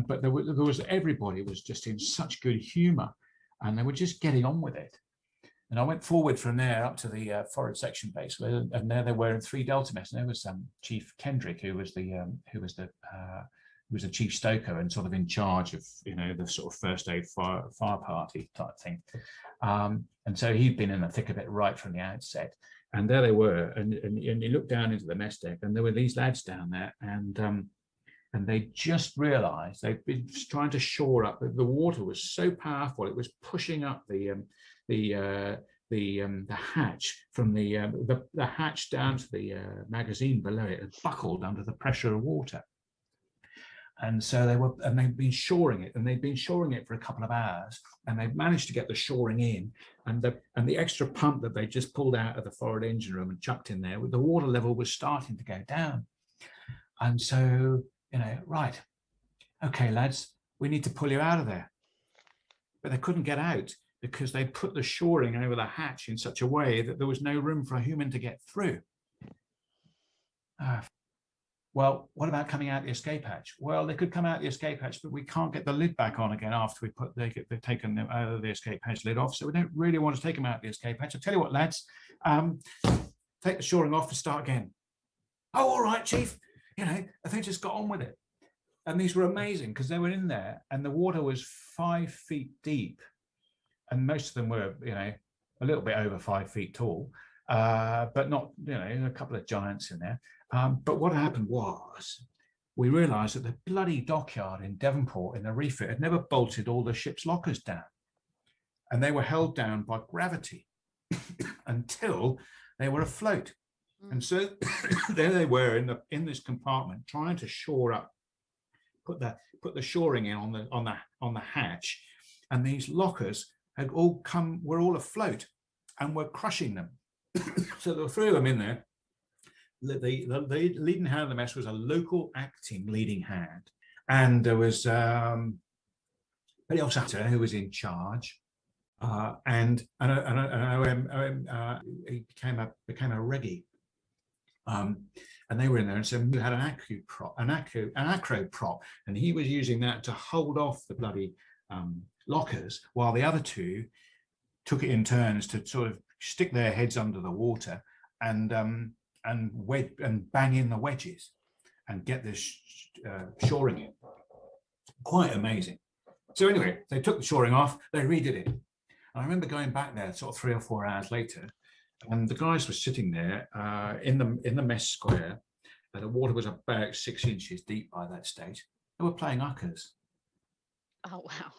But there was everybody was just in such good humour, and they were just getting on with it. And I went forward from there up to the forward section base, and there they were in 3 Delta mess, and there was Chief Kendrick, who was a chief stoker and sort of in charge of, you know, the sort of first aid fire party type thing, and so he'd been in the thick of it right from the outset. And there they were, and you looked down into the mess deck, and there were these lads down there, and they just realised they'd been trying to shore up. The water was so powerful, it was pushing up the hatch from the hatch down to the magazine below it, had buckled under the pressure of water. And so they'd been shoring it, and they'd been shoring it for a couple of hours, and they'd managed to get the shoring in, and the extra pump that they just pulled out of the forward engine room and chucked in there, the water level was starting to go down. And so, you know, right, okay, lads, we need to pull you out of there. But they couldn't get out because they put the shoring over the hatch in such a way that there was no room for a human to get through. Well, what about coming out the escape hatch? Well, they could come out the escape hatch, but we can't get the lid back on again after we put they've taken them out of the escape hatch lid off. So we don't really want to take them out the escape hatch. I'll tell you what, lads, take the shoring off and start again. Oh, all right, Chief. You know, I think just got on with it. And these were amazing because they were in there and the water was 5 feet deep. And most of them were, you know, a little bit over 5 feet tall, but not, you know, a couple of giants in there. But what happened was we realized that the bloody dockyard in Devonport in the refit had never bolted all the ship's lockers down. And they were held down by gravity until they were afloat. And so there they were in this compartment trying to shore up, put the shoring in on the hatch. And these lockers had all were all afloat and were crushing them. So there were three of them in there. The leading hand of the mess was a local acting leading hand. And there was Petty Officer who was in charge. And he became a reggie. And they were in there, and so we had an acro prop, and he was using that to hold off the bloody lockers, while the other two took it in turns to sort of stick their heads under the water and bang in the wedges and get this shoring in. Quite amazing. So anyway, they took the shoring off, they redid it. And I remember going back there sort of 3 or 4 hours later, and the guys were sitting there in the mess square, and the water was about 6 inches deep by that stage. They were playing uckers. Oh, wow.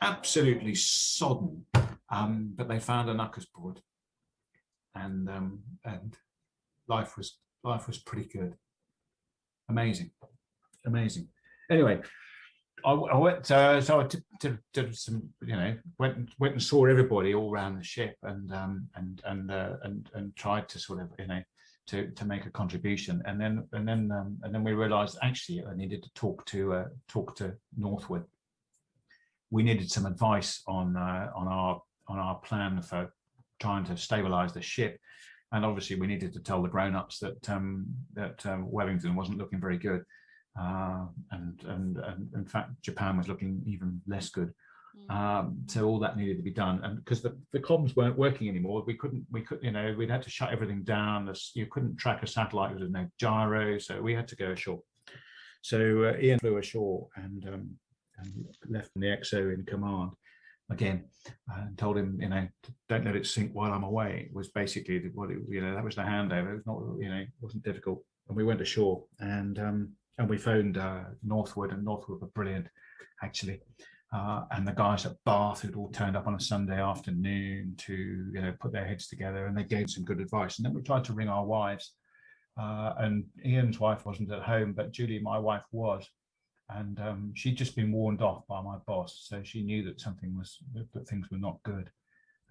Absolutely sodden, but they found an uckers board, and life was pretty good. Amazing. Anyway, I went so I did some, you know, went and saw everybody all around the ship, and tried to sort of, you know, to make a contribution, and then we realized actually I needed to talk to Northwood. We needed some advice on our plan for trying to stabilize the ship, and obviously we needed to tell the grown-ups that Wellington wasn't looking very good, and in fact Japan was looking even less good. So all that needed to be done, and because the comms weren't working anymore, we couldn't, you know, we'd had to shut everything down. You couldn't track a satellite, there was no gyro, so we had to go ashore. So Ian flew ashore and left the XO in command again, and told him, you know, don't let it sink while I'm away. It was basically what it, you know, that was the handover. It was not, you know, it wasn't difficult. And we went ashore, and we phoned Northwood, and Northwood were brilliant, actually. And the guys at Bath who'd all turned up on a Sunday afternoon to, you know, put their heads together, and they gave some good advice. And then we tried to ring our wives, and Ian's wife wasn't at home, but Julie, my wife, was. And she'd just been warned off by my boss, so she knew that things were not good.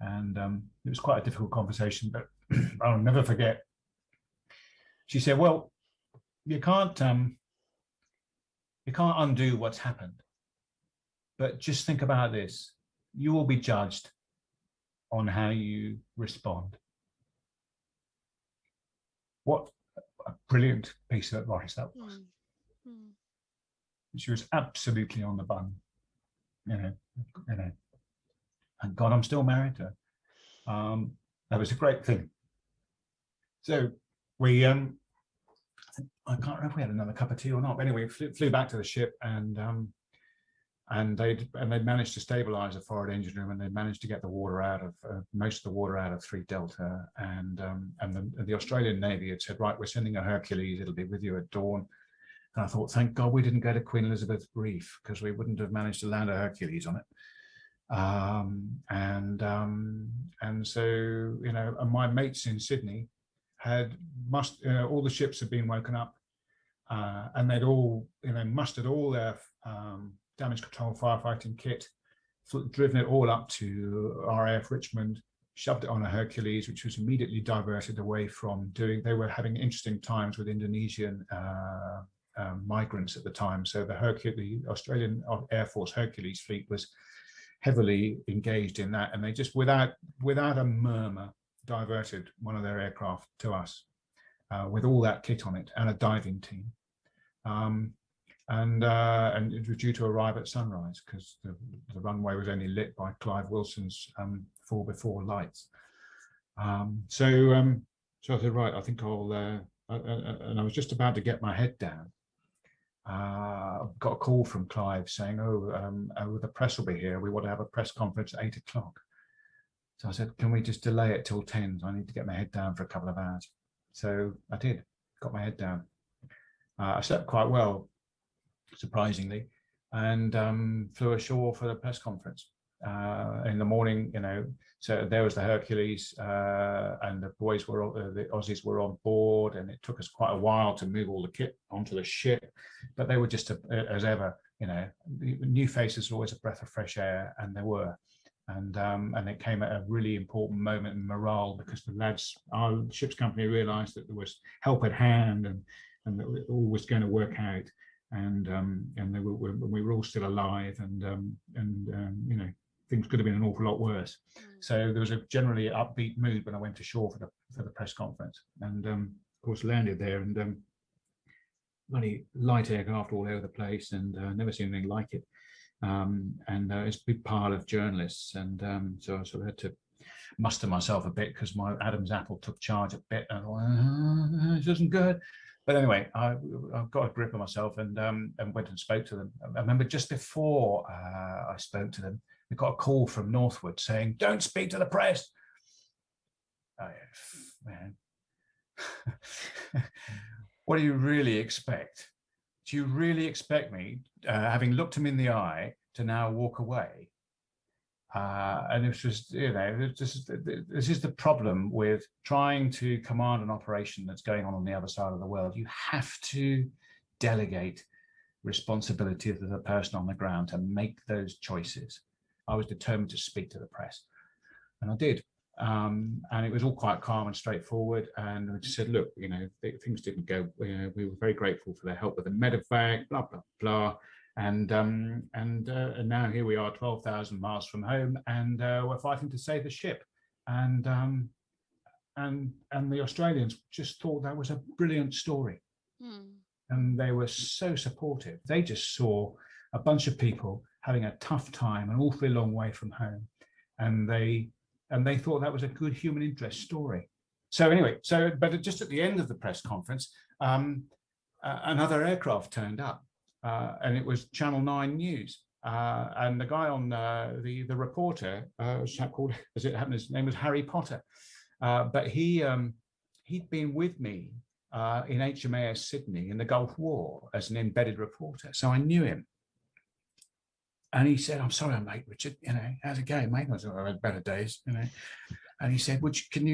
And it was quite a difficult conversation, but I'll never forget. She said, "Well, you can't undo what's happened, but just think about this: you will be judged on how you respond." What a brilliant piece of advice that was. Mm. She was absolutely on the bun, you know. Thank God I'm still married to her. That was a great thing. So we, I can't remember if we had another cup of tea or not. But anyway, flew back to the ship, and they'd managed to stabilise the forward engine room, and they'd managed to get the water out of most of the water out of 3 Delta, and the Australian Navy had said, right, we're sending a Hercules. It'll be with you at dawn. And I thought, thank God we didn't go to Queen Elizabeth Reef, because we wouldn't have managed to land a Hercules on it. And so, you know, and my mates in Sydney all the ships had been woken up, and they'd all, you know, mustered all their damage control firefighting kit, driven it all up to RAF Richmond, shoved it on a Hercules, which was immediately diverted away from doing. They were having interesting times with Indonesian migrants at the time, so the Australian Air Force Hercules fleet was heavily engaged in that, and they just without a murmur diverted one of their aircraft to us, with all that kit on it and a diving team. And it was due to arrive at sunrise because the runway was only lit by Clive Wilson's 4x4 lights. So I said, right, I think I'll, and I was just about to get my head down. Got a call from Clive saying, oh, the press will be here. We want to have a press conference at 8 o'clock. So I said, can we just delay it till 10? I need to get my head down for a couple of hours. So I did, got my head down. I slept quite well, surprisingly, and flew ashore for the press conference in the morning. You know, so there was the Hercules, and the boys were the Aussies were on board, and it took us quite a while to move all the kit onto the ship, but they were just as ever. You know, new faces were always a breath of fresh air, and there were, and it came at a really important moment in morale because the lads, our ship's company, realised that there was help at hand and that it all was going to work out. And they were, we were all still alive, and you know, things could have been an awful lot worse. So there was a generally upbeat mood when I went ashore for the press conference, and of course landed there, and bloody light aircraft all over the place, and never seen anything like it. And it's a big pile of journalists, and so I sort of had to muster myself a bit because my Adam's apple took charge a bit, and I thought, this isn't good. But anyway, I got a grip on myself and went and spoke to them. I remember just before I spoke to them, we got a call from Northwood saying, "Don't speak to the press." Oh, man, what do you really expect? Do you really expect me, having looked him in the eye, to now walk away? And it's just, you know, this is the problem with trying to command an operation that's going on the other side of the world. You have to delegate responsibility to the person on the ground to make those choices. I was determined to speak to the press, and I did. And it was all quite calm and straightforward. And I just said, look, you know, things didn't go, you know, we were very grateful for their help with the medevac, blah, blah, blah. And now here we are, 12,000 miles from home, and we're fighting to save the ship. And the Australians just thought that was a brilliant story, and they were so supportive. They just saw a bunch of people having a tough time, an awfully long way from home, and they thought that was a good human interest story. So anyway, but just at the end of the press conference, another aircraft turned up. And it was Channel 9 News, and the guy on the reporter, as it happened, his name was Harry Potter, but he'd been with me in HMAS Sydney in the Gulf War as an embedded reporter, so I knew him. And he said, "I'm sorry, I'm late, Richard. You know, how's it going, mate?" I said, "I've had better days, you know." And he said, "Can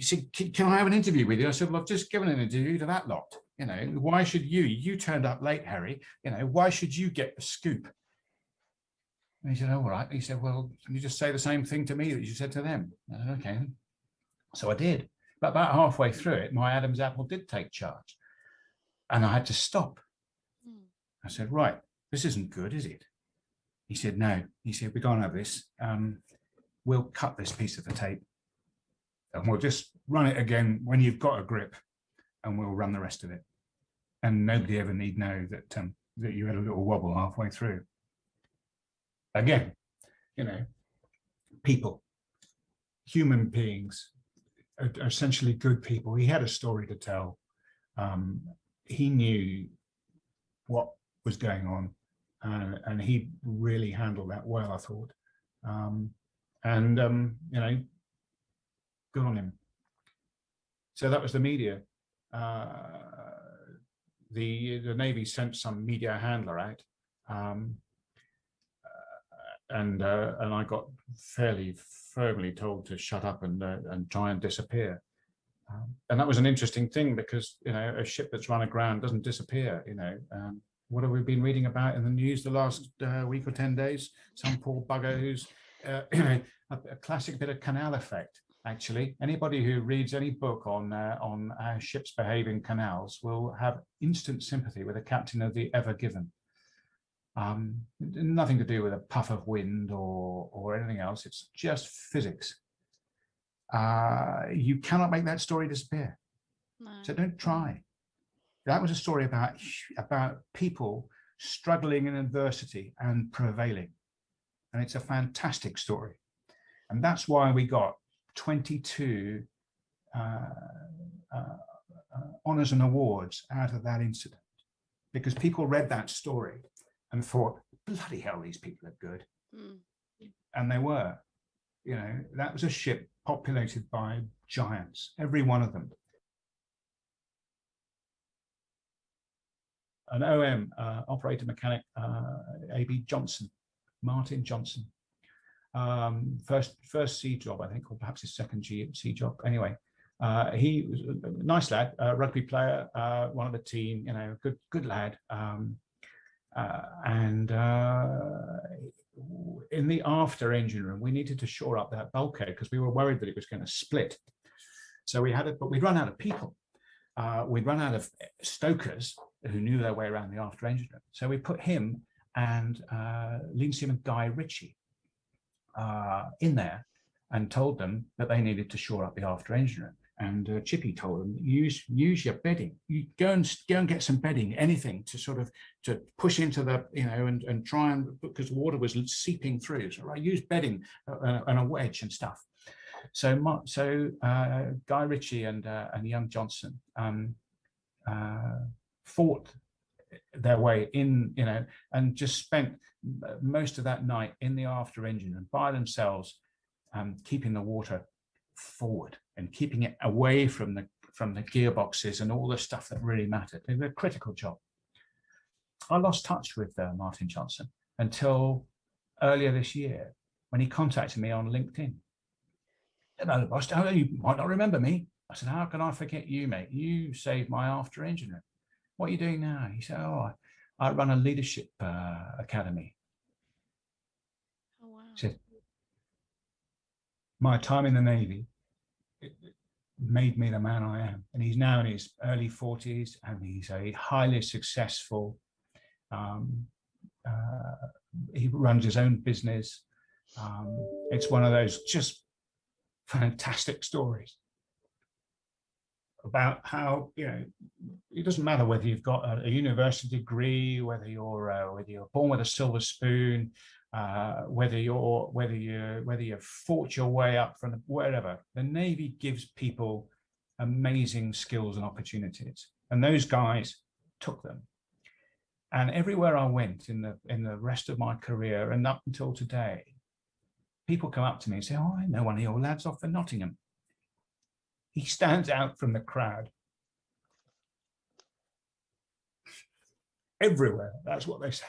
I have an interview with you?" I said, "Well, I've just given an interview to that lot. You know, why should you turned up late, Harry, you know, why should you get the scoop?" And he said, "Oh, all right." He said, "Well, can you just say the same thing to me that you said to them?" I said, "Okay." So I did, but about halfway through it, my Adam's apple did take charge, and I had to stop. I said, "Right, this isn't good, is it?" He said, "No." He said, "We're going over this. We'll cut this piece of the tape, and we'll just run it again when you've got a grip, and we'll run the rest of it. And nobody ever need know that that you had a little wobble halfway through." Again, you know, people, human beings, are essentially good people. He had a story to tell. He knew what was going on, and he really handled that well, I thought. You know, good on him. So that was the media. The Navy sent some media handler out, and I got fairly firmly told to shut up and try and disappear. And that was an interesting thing because, you know, a ship that's run aground doesn't disappear. You know, what have we been reading about in the news the last week or 10 days? Some poor bugger who's a classic bit of canal effect. Actually, anybody who reads any book on how ships behave in canals will have instant sympathy with the captain of the Ever Given. Nothing to do with a puff of wind or anything else. It's just physics. You cannot make that story disappear. No. So don't try. That was a story about people struggling in adversity and prevailing. And it's a fantastic story. And that's why we got 22 honours and awards out of that incident, because people read that story and thought, bloody hell, these people are good. Mm. And they were. You know, that was a ship populated by giants, every one of them. An OM, operator mechanic, A.B. Johnson, Martin Johnson, first sea job, I think, or perhaps his second sea job. Anyway, he was a nice lad, rugby player, one of the team, you know, good lad. In the after engine room, we needed to shore up that bulkhead because we were worried that it was going to split. So we had it, but we'd run out of people. We'd run out of stokers who knew their way around the after engine room. So we put him and Lean Seaman Guy Ritchie in there and told them that they needed to shore up the after engine room. And Chippy told them, use your bedding. You go and get some bedding, anything to sort of to push into the, you know, and try and, because water was seeping through. So right, use bedding and a wedge and stuff. So Guy Ritchie and Young Johnson fought their way in, you know, and just spent most of that night in the after engine and by themselves, keeping the water forward and keeping it away from the gearboxes and all the stuff that really mattered. It was a critical job. I lost touch with Martin Johnson until earlier this year when he contacted me on LinkedIn. Hello, boss. Oh, you might not remember me. I said, how can I forget you, mate? You saved my after engine room. What are you doing now? He said, oh, I run a leadership academy. Oh, wow. He said, my time in the Navy, it made me the man I am. And he's now in his early 40s, and he's a highly successful, he runs his own business. It's one of those just fantastic stories about how, you know, it doesn't matter whether you've got a university degree, whether you're born with a silver spoon, whether you fought your way up from wherever. The Navy gives people amazing skills and opportunities, and those guys took them. And everywhere I went in the rest of my career and up until today, people come up to me and say, oh, I know one of your lads off for Nottingham. He stands out from the crowd. Everywhere, that's what they say.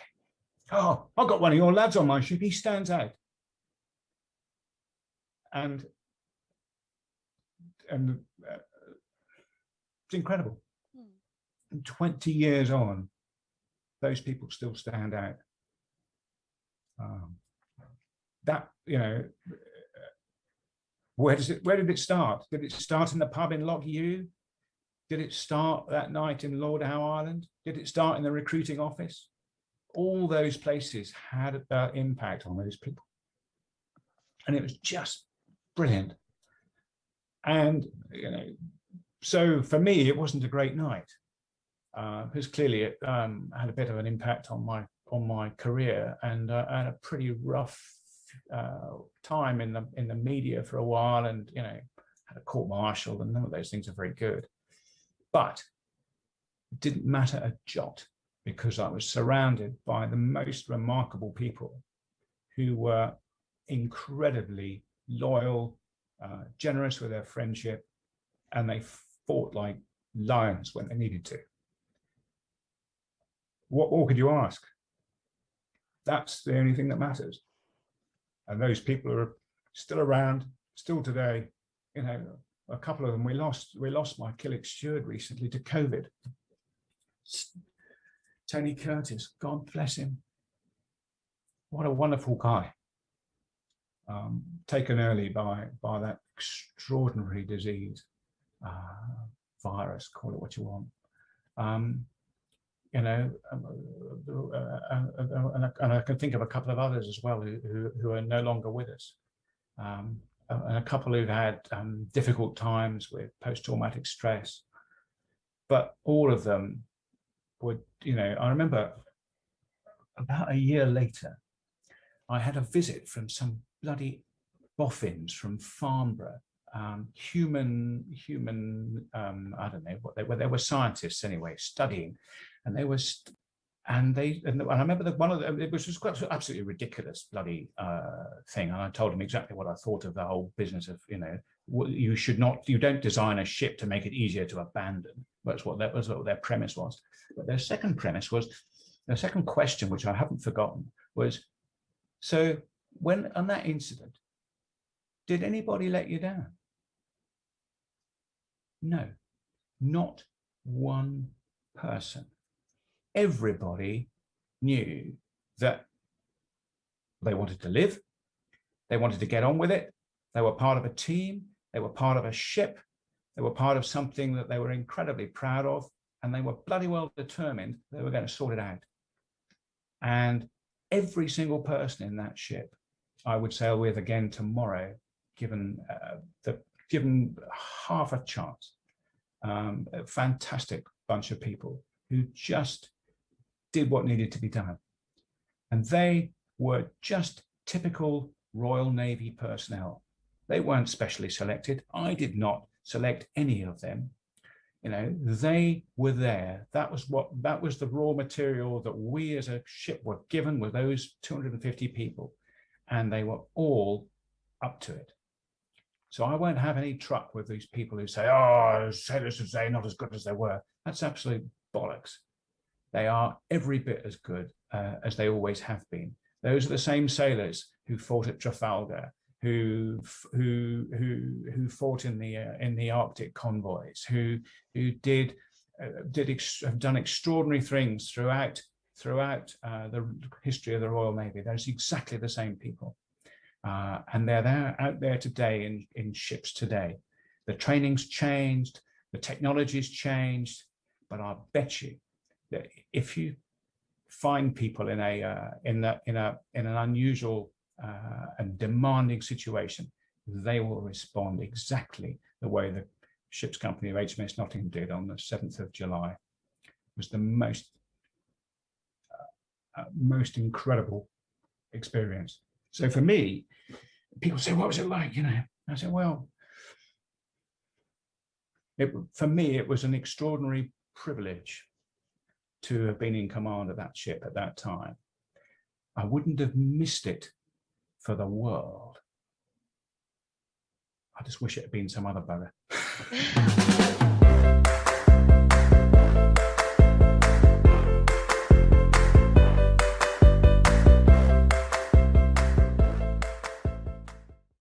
Oh, I've got one of your lads on my ship. He stands out. And it's incredible. Mm. And 20 years on, those people still stand out. That, you know, where did it start? Did it start in the pub in Loch Ewe? Did it start that night in Lord Howe Island? Did it start in the recruiting office? All those places had an impact on those people, and it was just brilliant. And, you know, so for me, it wasn't a great night, because clearly it had a bit of an impact on my career, and I had a pretty rough time in the media for a while, and, you know, had a court martial, and none of those things are very good. But it didn't matter a jot, because I was surrounded by the most remarkable people who were incredibly loyal, generous with their friendship, and they fought like lions when they needed to. What more could you ask? That's the only thing that matters. And those people are still around, still today. You know, a couple of them we lost my Killick steward recently to COVID. Tony Curtis, God bless him. What a wonderful guy. Taken early by that extraordinary disease, virus, call it what you want. You know, and I can think of a couple of others as well who are no longer with us. a couple who had difficult times with post-traumatic stress, but all of them would, you know, I remember about a year later, I had a visit from some bloody boffins from Farnborough, I don't know what they were. They were scientists anyway, studying, and they were, and I remember that one of them, it was just absolutely ridiculous bloody thing. And I told him exactly what I thought of the whole business of, you know, you should not, you don't design a ship to make it easier to abandon. That's what that was, what their premise was. But their second premise was, the second question, which I haven't forgotten, was, so when on that incident, did anybody let you down? No, not one person. Everybody knew that they wanted to live, they wanted to get on with it, they were part of a team, they were part of a ship, they were part of something that they were incredibly proud of, and they were bloody well determined they were going to sort it out. And every single person in that ship, I would sail with again tomorrow, given half a chance. A fantastic bunch of people who just did what needed to be done. And they were just typical Royal Navy personnel. They weren't specially selected. I did not select any of them. You know, they were there. That was the raw material that we as a ship were given, were those 250 people. And they were all up to it. So I won't have any truck with these people who say, oh, sailors should say not as good as they were. That's absolute bollocks. They are every bit as good as they always have been. Those are the same sailors who fought at Trafalgar, who fought in the Arctic convoys, who have done extraordinary things throughout the history of the Royal Navy. There's exactly the same people. And they're there, out there today in ships today. The training's changed, the technology's changed, but I bet you that if you find people in an unusual and demanding situation, they will respond exactly the way the ship's company of HMS Nottingham did on the 7th of July. It was the most incredible experience. So for me, people say, what was it like, you know? I said, well, for me, it was an extraordinary privilege to have been in command of that ship at that time. I wouldn't have missed it for the world. I just wish it had been some other bugger.